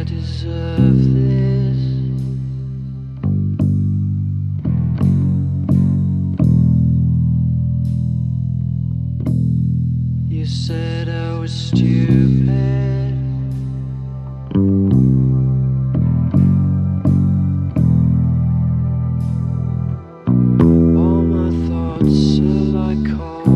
I deserve this. You said I was stupid, all my thoughts are like cold.